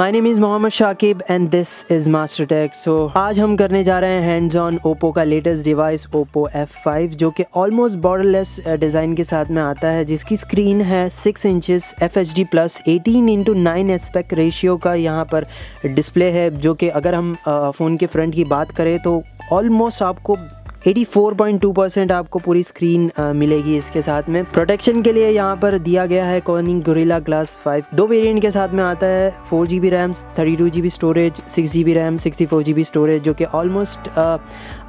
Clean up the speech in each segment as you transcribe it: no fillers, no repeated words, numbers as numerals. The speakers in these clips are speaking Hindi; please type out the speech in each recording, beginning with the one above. My name is Mohammad Shakib and this is master tech. So आज हम करने जा रहे हैं हैंड्स ऑन ओप्पो का लेटेस्ट डिवाइस ओप्पो F5, जो कि ऑलमोस्ट बॉर्डरलेस डिज़ाइन के साथ में आता है, जिसकी स्क्रीन है 6 inches FHD plus 18:9 aspect ratio का यहाँ पर डिस्प्ले है, जो कि अगर हम फ़ोन के फ्रंट की बात करें तो ऑलमोस्ट आपको 84.2% आपको पूरी स्क्रीन मिलेगी। इसके साथ में प्रोटेक्शन के लिए यहाँ पर दिया गया है कॉर्निंग गोरिल्ला ग्लास 5। दो वेरिएंट के साथ में आता है, 4GB RAM 32GB storage, 6GB RAM 64GB storage, जो कि ऑलमोस्ट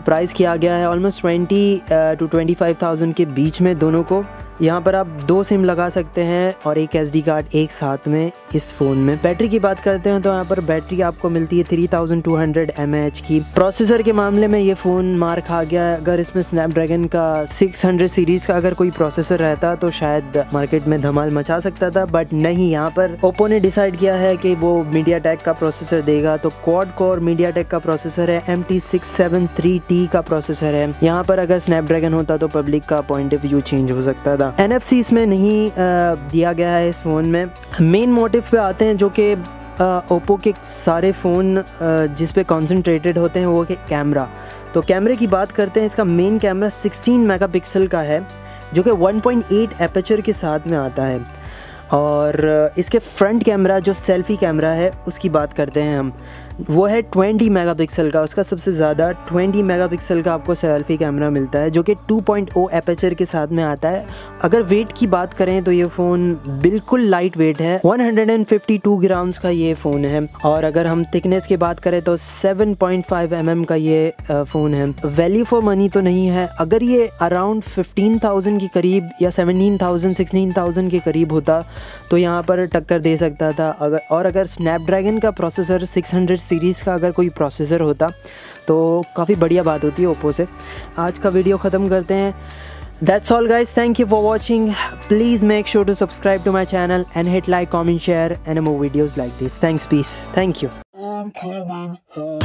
प्राइस किया गया है ऑलमोस्ट 20,000 to 25,000 के बीच में। दोनों को यहाँ पर आप दो सिम लगा सकते हैं और एक SD कार्ड एक साथ में इस फ़ोन में। बैटरी की बात करते हैं तो यहाँ पर बैटरी आपको मिलती है 3200 mAh की। प्रोसेसर के मामले में ये फ़ोन मार खा गया है। अगर इसमें स्नैपड्रैगन का 600 सीरीज़ का अगर कोई प्रोसेसर रहता तो शायद मार्केट में धमाल मचा सकता था, बट नहीं, यहाँ पर ओप्पो ने डिसाइड किया है कि वो MediaTek का प्रोसेसर देगा। तो क्वाड कोर MediaTek का प्रोसेसर है, MT673T का प्रोसेसर है। यहाँ पर अगर स्नैपड्रैगन होता तो पब्लिक का पॉइंट ऑफ व्यू चेंज हो सकता था। NFC इसमें नहीं दिया गया है इस फ़ोन में। मेन मोटिव पे आते हैं, जो कि ओप्पो के सारे फ़ोन जिस पे कॉन्सेंट्रेटेड होते हैं वो कि कैमरा। तो कैमरे की बात करते हैं, इसका मेन कैमरा 16 मेगापिक्सल का है, जो कि 1.8 एपर्चर के साथ में आता है। और इसके फ्रंट कैमरा जो सेल्फ़ी कैमरा है उसकी बात करते हैं हम, वो है 20 मेगापिक्सल का। उसका सबसे ज़्यादा 20 मेगापिक्सल का आपको सेल्फ़ी कैमरा मिलता है, जो कि 2.0 एपर्चर के साथ में आता है। अगर वेट की बात करें तो ये फ़ोन बिल्कुल लाइट वेट है, 152 ग्राम्स का ये फ़ोन है। और अगर हम थिकनेस की बात करें तो 7.5 mm का ये फ़ोन है। वैल्यू फॉर मनी तो नहीं है। अगर ये अराउंड 15,000 के करीब या 17,000 के करीब होता तो यहाँ पर टक्कर दे सकता था। अगर स्नैपड्रैगन का प्रोसेसर 600 सीरीज़ का अगर कोई प्रोसेसर होता तो काफ़ी बढ़िया बात होती है ओप्पो से। आज का वीडियो ख़त्म करते हैं। That's all guys, thank you for watching. Please make sure to subscribe to my channel and hit like, comment, share, and more videos like this. Thanks, peace. Thank you. I'm coming home.